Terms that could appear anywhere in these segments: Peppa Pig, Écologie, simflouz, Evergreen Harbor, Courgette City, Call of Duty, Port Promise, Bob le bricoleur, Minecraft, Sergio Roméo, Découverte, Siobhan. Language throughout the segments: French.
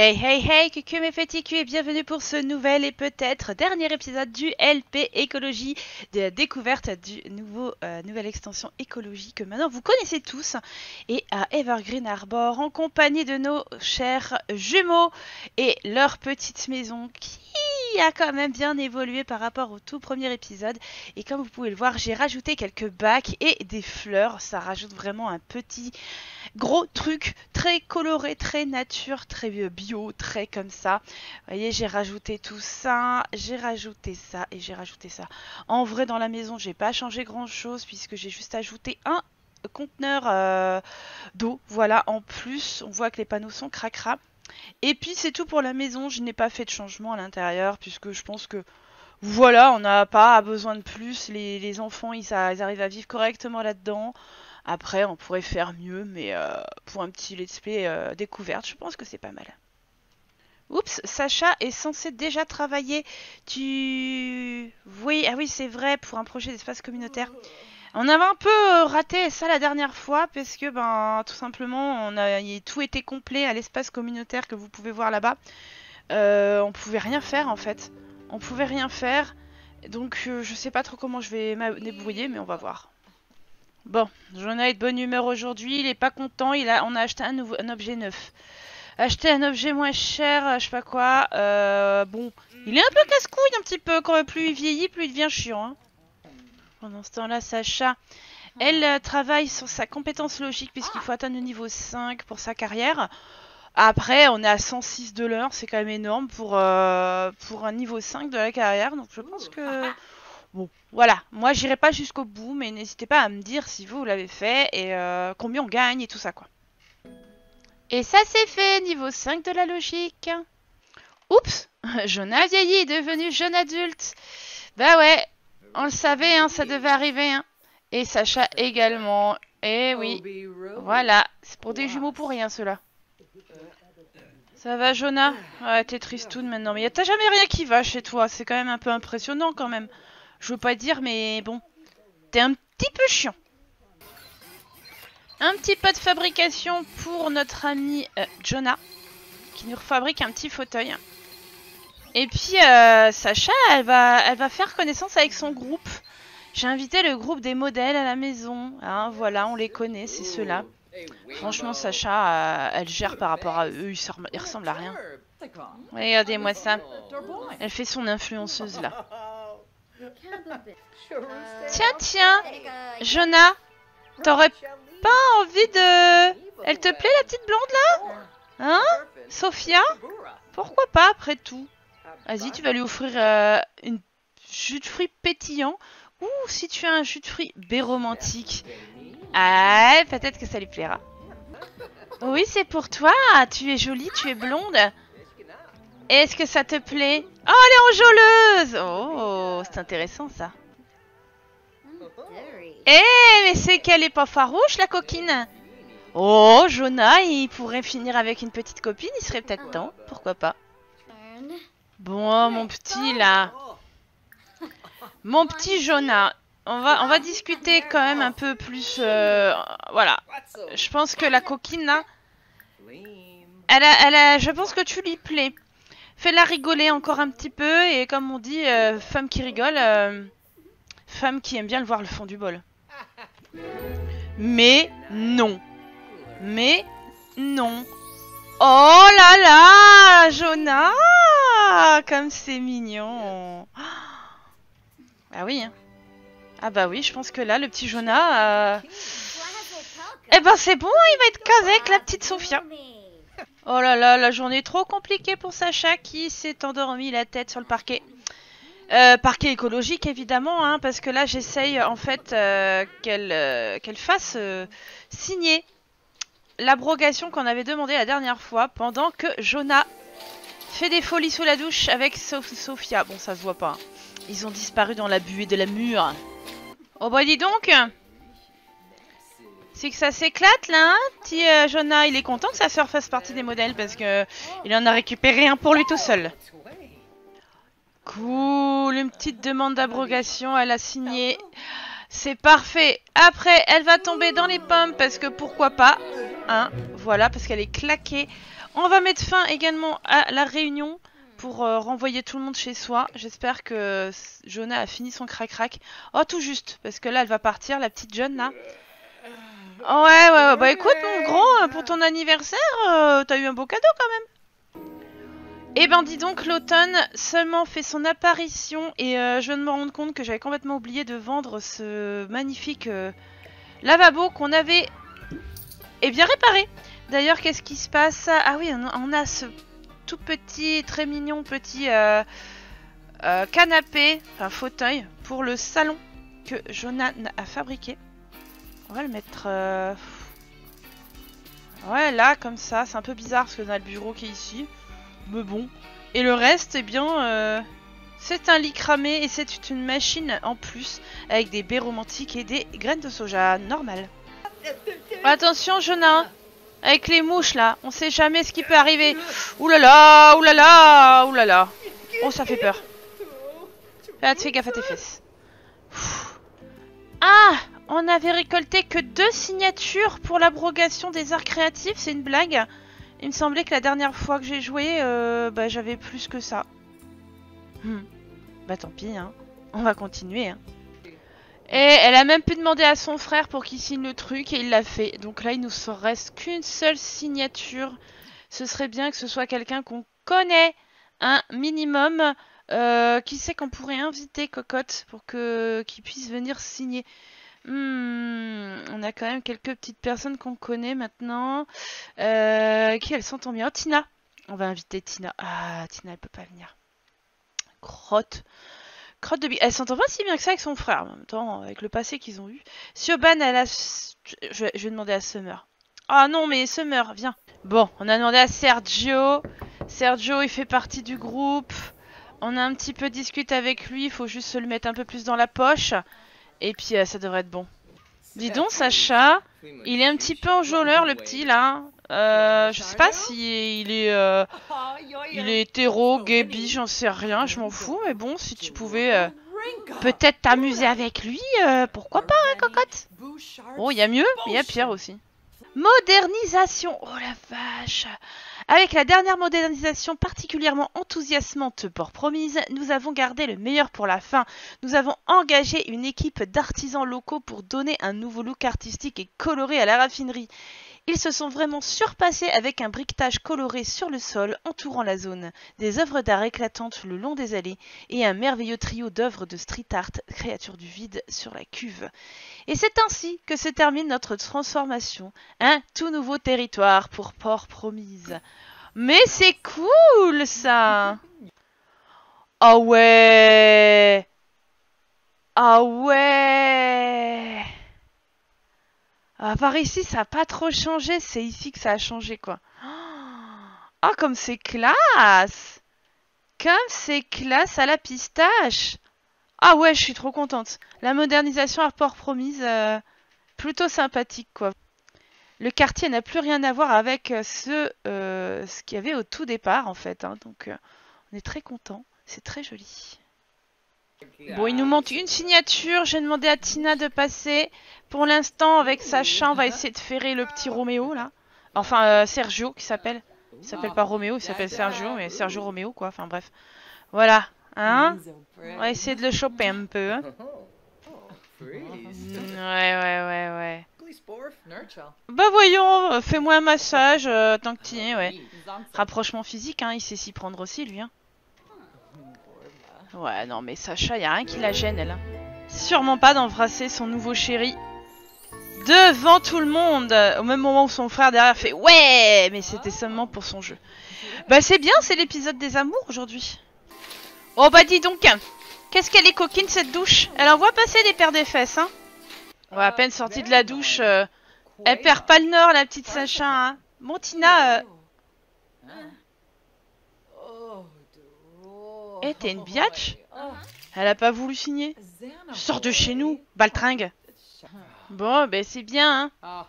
Hey hey hey, cucu mes féticu et bienvenue pour ce nouvel et peut-être dernier épisode du LP Écologie, de la découverte du nouvelle extension Écologie que maintenant vous connaissez tous, et à Evergreen Harbor en compagnie de nos chers jumeaux et leur petite maison qui a quand même bien évolué par rapport au tout premier épisode. Et comme vous pouvez le voir, j'ai rajouté quelques bacs et des fleurs. Ça rajoute vraiment un petit gros truc très coloré, très nature, très bio, très comme ça. Vous voyez, j'ai rajouté tout ça, j'ai rajouté ça et j'ai rajouté ça. En vrai, dans la maison, j'ai pas changé grand chose puisque j'ai juste ajouté un conteneur d'eau. Voilà, en plus, on voit que les panneaux sont cracra. Et puis c'est tout pour la maison, je n'ai pas fait de changement à l'intérieur puisque je pense que voilà, on n'a pas besoin de plus, les enfants ils arrivent à vivre correctement là-dedans. Après on pourrait faire mieux, mais pour un petit let's play découverte, je pense que c'est pas mal. Oups, Sacha est censé déjà travailler, oui, ah oui c'est vrai, pour un projet d'espace communautaire. On avait un peu raté ça la dernière fois parce que ben tout simplement tout était complet à l'espace communautaire que vous pouvez voir là-bas. On pouvait rien faire en fait. On pouvait rien faire. Donc je sais pas trop comment je vais me débrouiller, mais on va voir. Bon, Jonah est de bonne humeur aujourd'hui, il est pas content, on a acheté un objet neuf. Acheter un objet moins cher, je sais pas quoi. Bon, il est un peu casse-couille un petit peu, quand plus il vieillit, plus il devient chiant, hein. Pendant ce temps-là, Sacha, elle travaille sur sa compétence logique puisqu'il faut atteindre le niveau 5 pour sa carrière. Après, on est à 106 de l'heure, c'est quand même énorme pour un niveau 5 de la carrière. Donc je pense que... Bon, voilà. Moi, j'irai pas jusqu'au bout, mais n'hésitez pas à me dire si vous l'avez fait et combien on gagne et tout ça, quoi. Et ça, c'est fait, niveau 5 de la logique. Oups, Jonah vieilli est devenu jeune adulte. Bah ouais. On le savait, hein, ça devait arriver, hein. Et Sacha également. Eh oui. Voilà. C'est pour des jumeaux pour rien, ceux-là. Ça va, Jonah? Ouais, t'es tristoune maintenant. Mais t'as jamais rien qui va chez toi. C'est quand même un peu impressionnant, quand même. Je veux pas dire, mais bon. T'es un petit peu chiant. Un petit pot de fabrication pour notre ami Jonah, qui nous refabrique un petit fauteuil. Et puis Sacha, elle va faire connaissance avec son groupe. J'ai invité le groupe des modèles à la maison. Hein, voilà, on les connaît, c'est ceux-là. Franchement, Sacha, elle gère par rapport à eux, ils ressemblent à rien. Regardez-moi ça. Elle fait son influenceuse, là. Tiens, Jonah, t'aurais pas envie de... Elle te plaît, la petite blonde, là? Hein? Sophia? Pourquoi pas, après tout? Vas-y, tu vas lui offrir une jus de fruits pétillant. Ou si tu as un jus de fruits béromantique. Ah, peut-être que ça lui plaira. Oui, c'est pour toi. Tu es jolie, tu es blonde. Est-ce que ça te plaît? Oh, elle est enjôleuse. Oh, c'est intéressant ça. Eh, mais c'est qu'elle est pas farouche, la coquine. Oh, Jonah, il pourrait finir avec une petite copine. Il serait peut-être temps. Pourquoi pas? Bon, mon petit, là. Mon petit Jonah. On va discuter quand même un peu plus... voilà. Je pense que la coquine, là... je pense que tu lui plais. Fais-la rigoler encore un petit peu. Et comme on dit, femme qui rigole... femme qui aime bien le voir le fond du bol. Mais non. Mais non. Oh là là, Jonah! Comme c'est mignon. Ah oui. Ah bah oui, je pense que là, le petit Jonah... Eh ben c'est bon, il va être casé avec la petite Sophia. Oh là là, la journée est trop compliquée pour Sacha qui s'est endormi la tête sur le parquet. Parquet écologique, évidemment, hein, parce que là, j'essaye en fait qu'elle fasse signer l'abrogation qu'on avait demandée la dernière fois pendant que Jonah... fait des folies sous la douche avec Sophia. Bon, ça se voit pas. Ils ont disparu dans la buée de la mur. Oh bah dis donc. C'est que ça s'éclate là, hein. Petit Jonah, il est content que sa sœur fasse partie des modèles parce que il en a récupéré un pour lui tout seul. Cool, une petite demande d'abrogation, elle a signé. C'est parfait. Après, elle va tomber dans les pommes parce que pourquoi pas. Hein, voilà, parce qu'elle est claquée. On va mettre fin également à la réunion pour renvoyer tout le monde chez soi. J'espère que Jonah a fini son crac-crac. Oh, tout juste, parce que là, elle va partir, la petite jeune, là. Oh, ouais, bah écoute, mon grand, pour ton anniversaire, t'as eu un beau cadeau, quand même. Eh ben, dis donc, l'automne seulement fait son apparition, et je viens de me rendre compte que j'avais complètement oublié de vendre ce magnifique lavabo qu'on avait, eh bien, réparé. D'ailleurs, qu'est-ce qui se passe? Ah oui, on a ce tout petit, très mignon petit canapé, enfin fauteuil, pour le salon que Jonah a fabriqué. On va le mettre... Ouais, là, comme ça. C'est un peu bizarre parce qu'on a le bureau qui est ici. Mais bon. Et le reste, eh bien, c'est un lit cramé et c'est une machine en plus avec des baies romantiques et des graines de soja normales. Attention, Jonah! Avec les mouches là, on sait jamais ce qui peut arriver. Oulala, oulala, oulala. Oh, ça fait peur. Là, tu fais gaffe à tes fesses. Ah, on avait récolté que 2 signatures pour l'abrogation des arts créatifs, c'est une blague. Il me semblait que la dernière fois que j'ai joué, bah, j'avais plus que ça. Bah tant pis, hein. On va continuer, hein. Et elle a même pu demander à son frère pour qu'il signe le truc et il l'a fait. Donc là, il nous reste qu'une seule signature. Ce serait bien que ce soit quelqu'un qu'on connaît un minimum. Qui sait qu'on pourrait inviter Cocotte pour qu'il puisse venir signer. On a quand même quelques petites personnes qu'on connaît maintenant. Qui elles s'entendent bien. Oh, Tina. On va inviter Tina. Ah, Tina, elle peut pas venir. Crotte de bille. Elle s'entend pas si bien que ça avec son frère, en même temps, avec le passé qu'ils ont eu. Siobhan, elle a... Je vais demander à Summer. Ah non, mais Summer, viens. Bon, on a demandé à Sergio. Sergio, il fait partie du groupe. On a un petit peu discuté avec lui. Il faut juste se le mettre un peu plus dans la poche. Et puis, ça devrait être bon. Dis donc, Sacha. Il est un petit peu enjôleur, le petit, là. Je sais pas si il est hétéro, gay, bi, j'en sais rien, je m'en fous, mais bon, si tu pouvais peut-être t'amuser avec lui, pourquoi pas, hein, cocotte? Oh, il y a mieux, il y a pire aussi. Modernisation, oh la vache! Avec la dernière modernisation particulièrement enthousiasmante de Port Promise, nous avons gardé le meilleur pour la fin. Nous avons engagé une équipe d'artisans locaux pour donner un nouveau look artistique et coloré à la raffinerie. Ils se sont vraiment surpassés avec un briquetage coloré sur le sol entourant la zone, des œuvres d'art éclatantes le long des allées et un merveilleux trio d'œuvres de street art, créatures du vide, sur la cuve. Et c'est ainsi que se termine notre transformation, un tout nouveau territoire pour Port Promise. Mais c'est cool ça! Ah ouais! Ah ouais! Ah, par ici, ça n'a pas trop changé. C'est ici que ça a changé, quoi. Oh, comme c'est classe! Comme c'est classe à la pistache! Ah ouais, je suis trop contente. La modernisation à Port Promise, plutôt sympathique, quoi. Le quartier n'a plus rien à voir avec ce qu'il y avait au tout départ, en fait. Hein. Donc, on est très content. C'est très joli. Bon, il nous manque une signature. J'ai demandé à Tina de passer. Pour l'instant, avec Sacha, on va essayer de ferrer le petit Roméo, là. Enfin, Sergio, qui s'appelle. Il s'appelle pas Roméo, il s'appelle Sergio, mais Sergio Roméo, quoi. Enfin, bref. Voilà. Hein? On va essayer de le choper un peu, hein. Ouais. Bah voyons, fais-moi un massage, tant que tu es, ouais. Rapprochement physique, hein, il sait s'y prendre aussi, lui, hein. Ouais, non, mais Sacha, y a rien qui la gêne, elle. Sûrement pas d'embrasser son nouveau chéri devant tout le monde, au même moment où son frère derrière fait « Ouais !» Mais c'était seulement pour son jeu. Bah c'est bien, c'est l'épisode des amours aujourd'hui. Oh bah dis donc, qu'est-ce qu'elle est coquine cette douche. Elle en voit passer des paires des fesses, hein. Ouais, à peine sortie de la douche, elle perd pas le nord, la petite Sacha, hein. Bon, Tina... Eh, t'es une biatch? Elle a pas voulu signer. Sors de chez nous, baltringue. Bon, ben c'est bien, hein.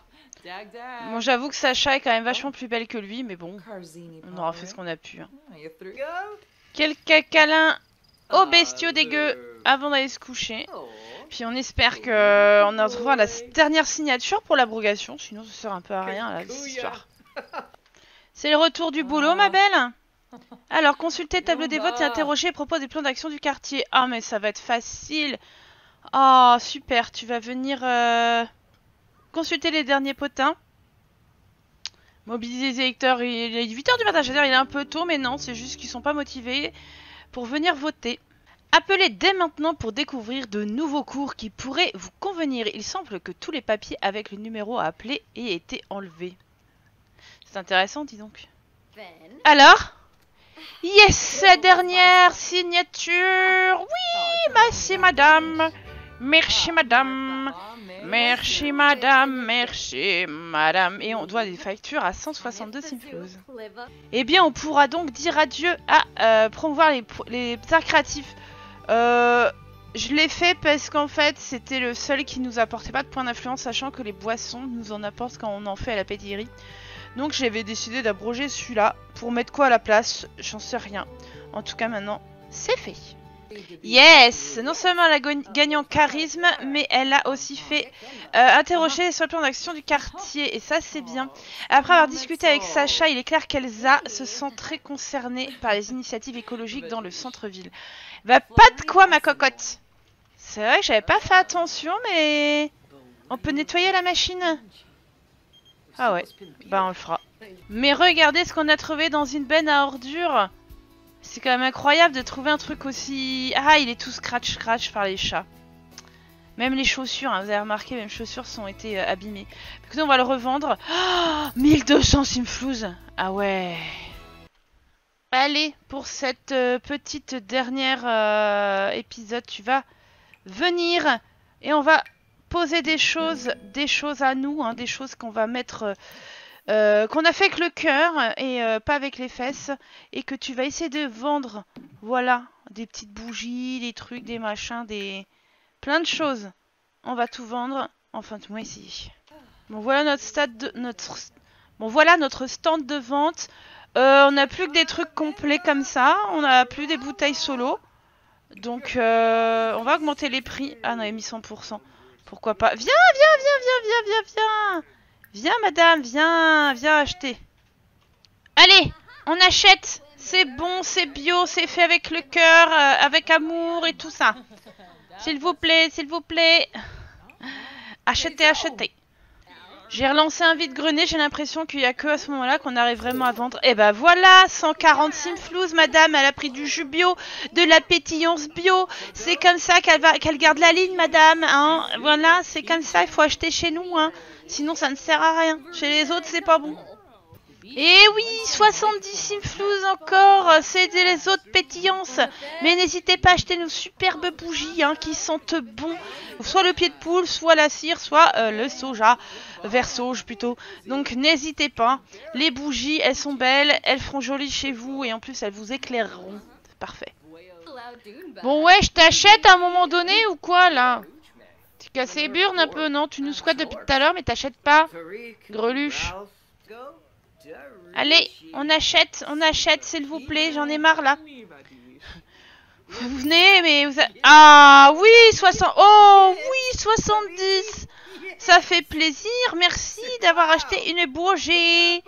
Bon, j'avoue que Sacha est quand même vachement plus belle que lui, mais bon, on aura fait ce qu'on a pu. Hein. Quelques câlins aux bestiaux dégueux avant d'aller se coucher. Puis on espère qu'on a trouvé la dernière signature pour l'abrogation, sinon ça sert un peu à rien, là, cette histoire. C'est le retour du boulot, ma belle. Alors, consultez table des votes et interrogez à propos des plans d'action du quartier. Ah, mais ça va être facile. Ah, oh, super. Tu vas venir consulter les derniers potins. Mobiliser les électeurs. Il est 8 h du matin. C'est-à-dire, il est un peu tôt, mais non. C'est juste qu'ils sont pas motivés pour venir voter. Appelez dès maintenant pour découvrir de nouveaux cours qui pourraient vous convenir. Il semble que tous les papiers avec le numéro à appeler aient été enlevés. C'est intéressant, dis donc. Alors ? Yes, la dernière signature. Oui, merci madame. Merci madame. Merci madame. Merci madame. Et on doit des factures à 162 simflouz. Eh bien, on pourra donc dire adieu à promouvoir les arts créatifs. Je l'ai fait parce qu'en fait c'était le seul qui nous apportait pas de points d'influence, sachant que les boissons nous en apportent quand on en fait à la pédillerie. Donc j'avais décidé d'abroger celui-là pour mettre quoi à la place, j'en sais rien. En tout cas maintenant c'est fait. Yes, non seulement elle a gagné en charisme, mais elle a aussi fait interroger sur le plan d'action du quartier, et ça c'est bien. Après avoir discuté avec Sacha, il est clair qu'Elsa se sent très concernée par les initiatives écologiques dans le centre-ville. Bah pas de quoi, ma cocotte. C'est vrai que j'avais pas fait attention, mais on peut nettoyer la machine. Ah ouais, bah on le fera. Mais regardez ce qu'on a trouvé dans une benne à ordures. C'est quand même incroyable de trouver un truc aussi... Ah, il est tout scratch par les chats. Même les chaussures, hein, vous avez remarqué, même les chaussures ont été abîmées. Écoutez, on va le revendre. Oh, 1200 simflouz. Ah ouais. Allez, pour cette petite dernière épisode, tu vas venir et on va poser des choses à nous, hein, des choses qu'on va mettre... qu'on a fait avec le cœur et pas avec les fesses, et que tu vas essayer de vendre, voilà, des petites bougies, des trucs, des machins, des... plein de choses. On va tout vendre en fin de mois ici. Bon, voilà notre notre stand de vente. On n'a plus que des trucs complets comme ça, on n'a plus des bouteilles solo. Donc on va augmenter les prix. Ah non, il a mis 100%. Pourquoi pas? Viens Viens madame, viens acheter. Allez, on achète. C'est bon, c'est bio, c'est fait avec le cœur, avec amour et tout ça. S'il vous plaît. Achetez. J'ai relancé un vide-grenier, j'ai l'impression qu'il n'y a que à ce moment-là qu'on arrive vraiment à vendre. Et ben voilà, 140 simflouz, madame, elle a pris du jus bio, de la pétillance bio. C'est comme ça qu'elle garde la ligne, madame. Hein. Voilà, c'est comme ça, il faut acheter chez nous, hein. Sinon, ça ne sert à rien. Chez les autres, c'est pas bon. Et oui, 70 simflouz encore. C'est les autres pétillances. Mais n'hésitez pas à acheter nos superbes bougies hein, qui sentent bon. Soit le pied de poule, soit la cire, soit le soja. Vert sauge plutôt. Donc, n'hésitez pas. Les bougies, elles sont belles. Elles feront jolies chez vous. Et en plus, elles vous éclaireront. Parfait. Bon, ouais, je t'achète à un moment donné ou quoi, là? Tu casses les burnes un peu, non? Tu nous squattes depuis tout à l'heure, mais t'achètes pas. Greluche. Allez, on achète, s'il vous plaît. J'en ai marre, là. Vous venez, mais vous... Ah, oui, 60... Oh, oui, 70. Ça fait plaisir. Merci d'avoir acheté une bougie.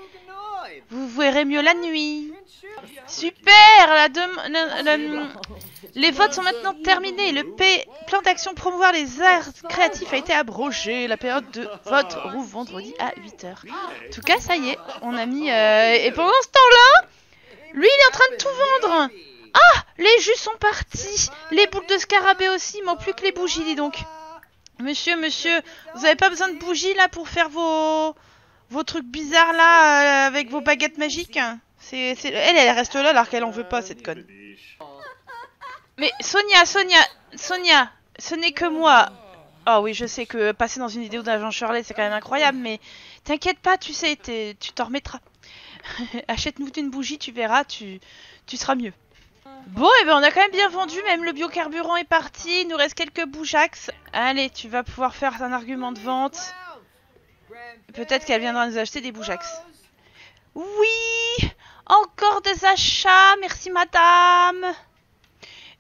Vous verrez mieux la nuit. Super, les votes sont maintenant terminés. Le plan d'action promouvoir les arts créatifs a été abrogé. La période de vote rouvre vendredi à 8 h. En tout cas, ça y est, on a mis... Et pendant ce temps-là, lui, il est en train de tout vendre. Ah, les jus sont partis. Les boules de scarabée aussi. Il manque plus que les bougies, dis donc. Monsieur, vous avez pas besoin de bougies, là, pour faire vos trucs bizarres, là, avec vos baguettes magiques? Elle reste là alors qu'elle en veut pas, cette conne. Mais Sonia, ce n'est que moi. Ah oui, je sais que passer dans une vidéo d'Agent Shirley, c'est quand même incroyable, mais t'inquiète pas, tu sais, tu t'en remettras. Achète-nous une bougie, tu verras, tu seras mieux. Bon, et ben on a quand même bien vendu, même le biocarburant est parti, il nous reste quelques boujax. Allez, tu vas pouvoir faire un argument de vente. Peut-être qu'elle viendra nous acheter des boujax. Oui, encore des achats, merci madame.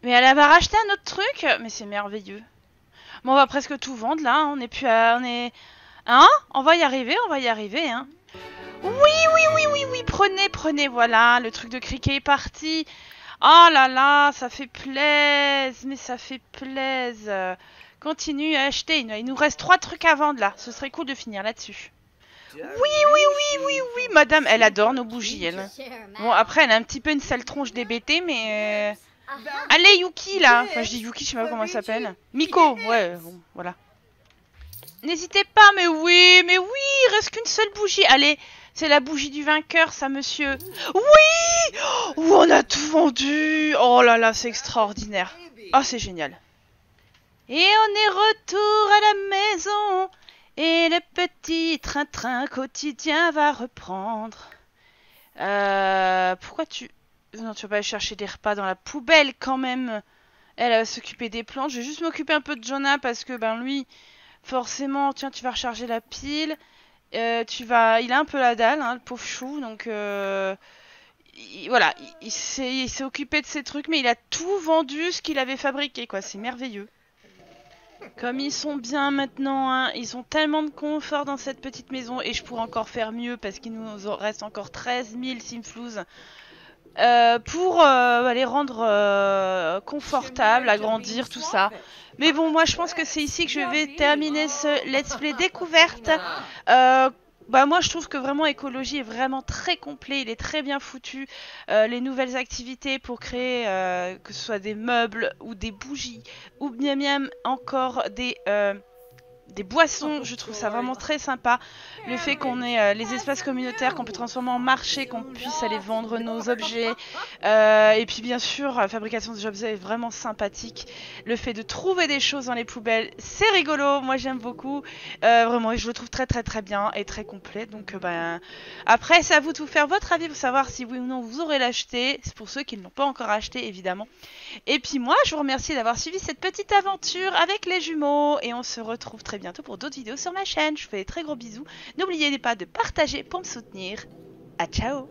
Mais elle va racheter un autre truc, mais c'est merveilleux. Bon, on va presque tout vendre là, on est plus à... On est... Hein? On va y arriver, hein. Oui, Prenez, prenez, voilà, le truc de criquet est parti. Oh là là, ça fait plaise, mais ça fait plaise. Continue à acheter, il nous reste 3 trucs à vendre là, ce serait cool de finir là-dessus. Oui, madame, elle adore nos bougies, elle. Bon, après, elle a un petit peu une sale tronche débêtée, mais... Allez, Yuki, là. Enfin, je dis Yuki, je sais pas comment elle s'appelle. Miko, ouais, bon, voilà. N'hésitez pas, mais oui, il reste qu'une seule bougie. Allez, c'est la bougie du vainqueur, ça, monsieur. Oui! Oh, on a tout vendu! Oh là là, c'est extraordinaire. Oh, c'est génial. Et on est retour à la maison. Et le petit train-train quotidien va reprendre. Pourquoi tu... Non, tu vas pas aller chercher des repas dans la poubelle quand même. Elle va s'occuper des plantes. Je vais juste m'occuper un peu de Jonah parce que, ben lui, forcément, tiens, tu vas recharger la pile. Tu vas... Il a un peu la dalle, hein, le pauvre chou. Donc, voilà, il s'est occupé de ces trucs, mais il a tout vendu ce qu'il avait fabriqué, quoi. C'est merveilleux. Comme ils sont bien maintenant, hein, ils ont tellement de confort dans cette petite maison. Et je pourrais encore faire mieux parce qu'il nous reste encore 13 000 simflouzes pour les rendre confortables, agrandir, tout ça. Mais bon, moi je pense que c'est ici que je vais terminer ce let's play découverte. Moi je trouve que vraiment Écologie est vraiment très complet, il est très bien foutu. Les nouvelles activités pour créer que ce soit des meubles ou des bougies ou bien même encore des boissons, je trouve ça vraiment très sympa. Le fait qu'on ait les espaces communautaires, qu'on peut transformer en marché, qu'on puisse aller vendre nos objets. Et puis bien sûr, la fabrication des objets est vraiment sympathique. Le fait de trouver des choses dans les poubelles, c'est rigolo. Moi, j'aime beaucoup. Vraiment, je le trouve très très très bien et très complet. Donc, après, c'est à vous de vous faire votre avis pour savoir si oui ou non vous aurez l'acheté. C'est pour ceux qui ne l'ont pas encore acheté, évidemment. Et puis moi, je vous remercie d'avoir suivi cette petite aventure avec les jumeaux. Et on se retrouve très bientôt pour d'autres vidéos sur ma chaîne. Je vous fais des très gros bisous. N'oubliez pas de partager pour me soutenir. À ciao!